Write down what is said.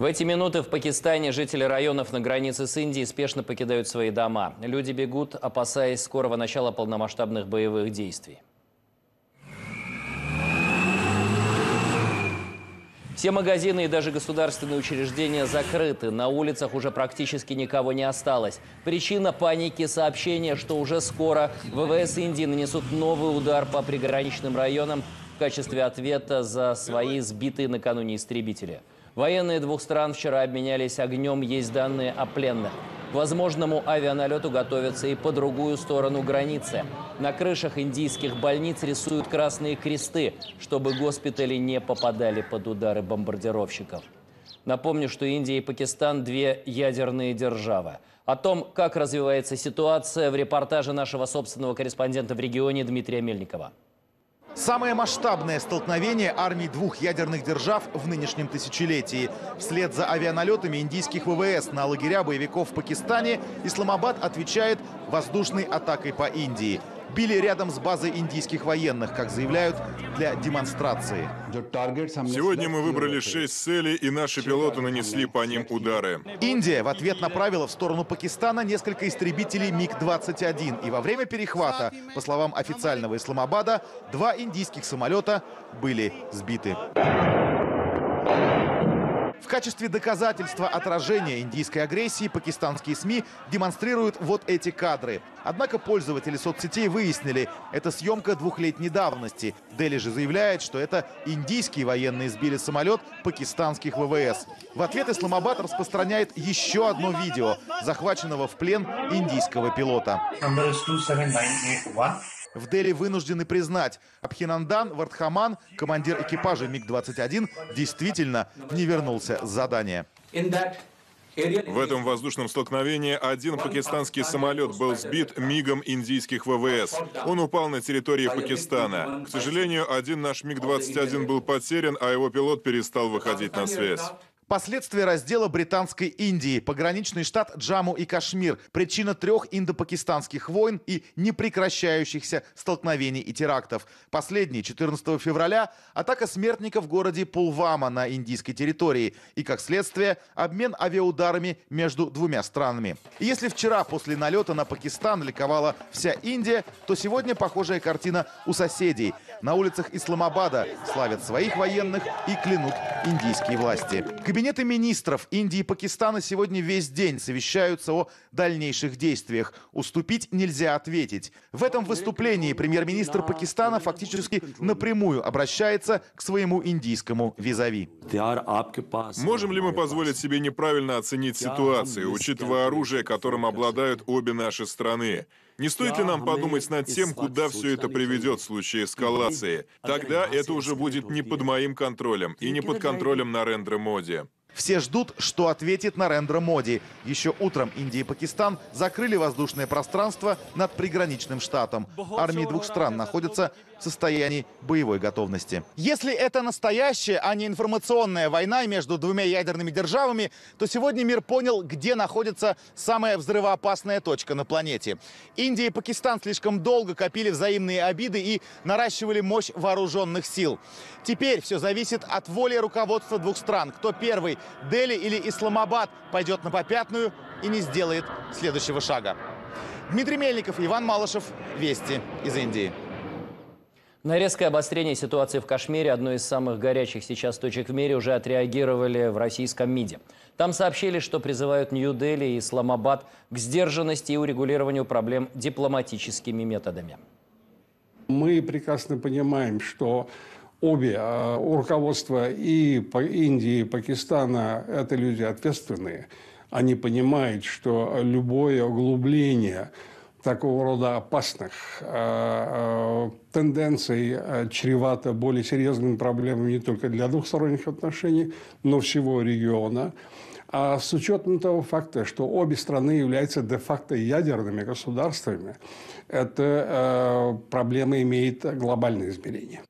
В эти минуты в Пакистане жители районов на границе с Индией спешно покидают свои дома. Люди бегут, опасаясь скорого начала полномасштабных боевых действий. Все магазины и даже государственные учреждения закрыты. На улицах уже практически никого не осталось. Причина паники – сообщение, что уже скоро ВВС Индии нанесут новый удар по приграничным районам в качестве ответа за свои сбитые накануне истребители. Военные двух стран вчера обменялись огнем, есть данные о пленных. К возможному авианалету готовятся и по другую сторону границы. На крышах индийских больниц рисуют красные кресты, чтобы госпитали не попадали под удары бомбардировщиков. Напомню, что Индия и Пакистан – две ядерные державы. О том, как развивается ситуация, в репортаже нашего собственного корреспондента в регионе Дмитрия Мельникова. Самое масштабное столкновение армий двух ядерных держав в нынешнем тысячелетии. Вслед за авианалетами индийских ВВС на лагеря боевиков в Пакистане Исламабад отвечает воздушной атакой по Индии. Били рядом с базой индийских военных, как заявляют, для демонстрации. Сегодня мы выбрали 6 целей, и наши пилоты нанесли по ним удары. Индия в ответ направила в сторону Пакистана несколько истребителей МиГ-21. И во время перехвата, по словам официального Исламабада, 2 индийских самолета были сбиты. В качестве доказательства отражения индийской агрессии пакистанские СМИ демонстрируют вот эти кадры. Однако пользователи соцсетей выяснили, это съемка 2-летней давности. Дели же заявляет, что это индийские военные сбили самолет пакистанских ВВС. В ответ Исламабад распространяет еще одно видео, захваченного в плен индийского пилота. В Дели вынуждены признать, Абхинандан Вардхаман, командир экипажа МиГ-21, действительно не вернулся с задания. В этом воздушном столкновении один пакистанский самолет был сбит МиГом индийских ВВС. Он упал на территории Пакистана. К сожалению, один наш МиГ-21 был потерян, а его пилот перестал выходить на связь. Последствия раздела британской Индии, пограничный штат Джамму и Кашмир, причина 3 индопакистанских войн и непрекращающихся столкновений и терактов. Последний, 14 февраля, атака смертников в городе Пулвама на индийской территории и, как следствие, обмен авиаударами между двумя странами. И если вчера после налета на Пакистан ликовала вся Индия, то сегодня похожая картина у соседей. На улицах Исламабада славят своих военных и клянут индийские власти. Кабинеты министров Индии и Пакистана сегодня весь день совещаются о дальнейших действиях. Уступить нельзя ответить. В этом выступлении премьер-министр Пакистана фактически напрямую обращается к своему индийскому визави. Можем ли мы позволить себе неправильно оценить ситуацию, учитывая оружие, которым обладают обе наши страны? Не стоит ли нам подумать над тем, куда все это приведет в случае эскалации? Тогда это уже будет не под моим контролем и не под контролем Нарендры Моди. Все ждут, что ответит Нарендра Моди. Еще утром Индия и Пакистан закрыли воздушное пространство над приграничным штатом. Армии двух стран находятся в состоянии боевой готовности. Если это настоящая, а не информационная война между двумя ядерными державами, то сегодня мир понял, где находится самая взрывоопасная точка на планете. Индия и Пакистан слишком долго копили взаимные обиды и наращивали мощь вооруженных сил. Теперь все зависит от воли руководства двух стран. Кто первый, Дели или Исламабад, пойдет на попятную и не сделает следующего шага. Дмитрий Мельников, Иван Малышев, «Вести» из Индии. На резкое обострение ситуации в Кашмире, одной из самых горячих сейчас точек в мире, уже отреагировали в российском МИДе. Там сообщили, что призывают Нью-Дели и Исламабад к сдержанности и урегулированию проблем дипломатическими методами. Мы прекрасно понимаем, что обе руководства и Индии, и Пакистана – это люди ответственные. Они понимают, что любое углубление такого рода опасных тенденций чревато более серьезными проблемами не только для двухсторонних отношений, но всего региона. А с учетом того факта, что обе страны являются де-факто ядерными государствами, эта проблема имеет глобальное измерение.